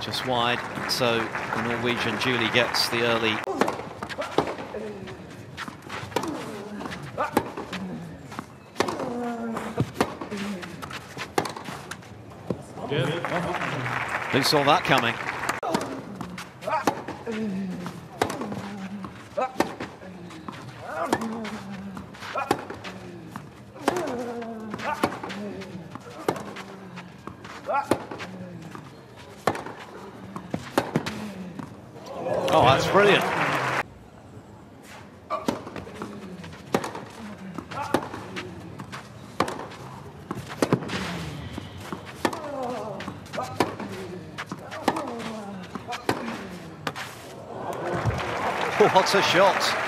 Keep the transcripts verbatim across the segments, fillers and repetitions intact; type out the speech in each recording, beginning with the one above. Just wide, so the Norwegian Julie gets the early. Who saw that coming? Oh, that's brilliant. Oh, what a shot.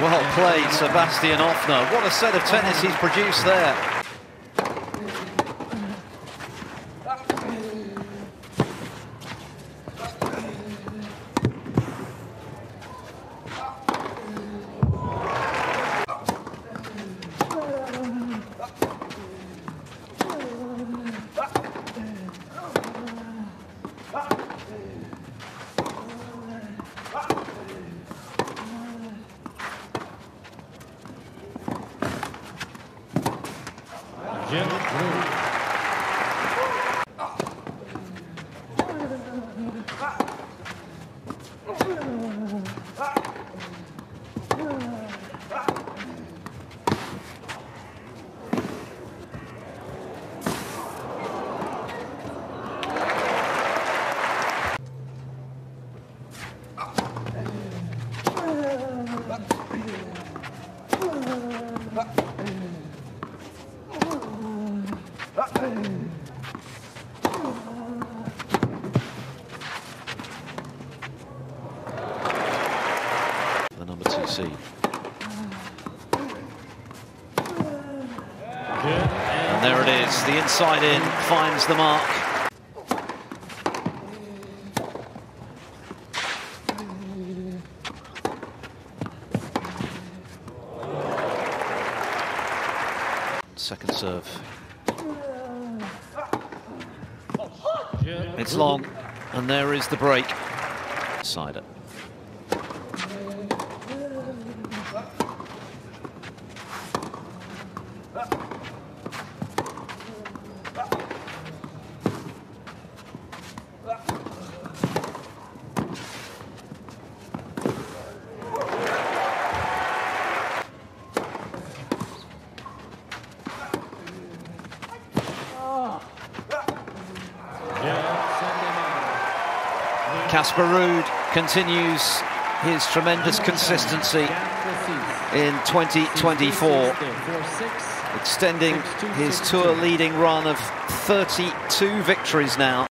Well played, Sebastian Ofner. What a set of tennis he's produced there. The number two seed. And there it is, the inside in finds the mark. Second serve. It's long, and there is the break. Sider. Casper Ruud continues his tremendous consistency in twenty twenty-four, extending his tour leading run of thirty-two victories now.